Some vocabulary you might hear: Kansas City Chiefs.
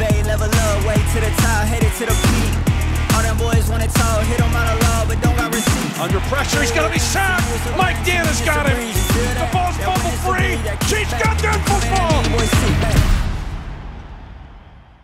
elevate, level up, way to the top, headed to the peak. All them boys want it all, hit them out of law, but don't got receipts. Under pressure, he's gonna be sacked. Mike Danna's got him. The ball's bubble free. Chiefs got their football.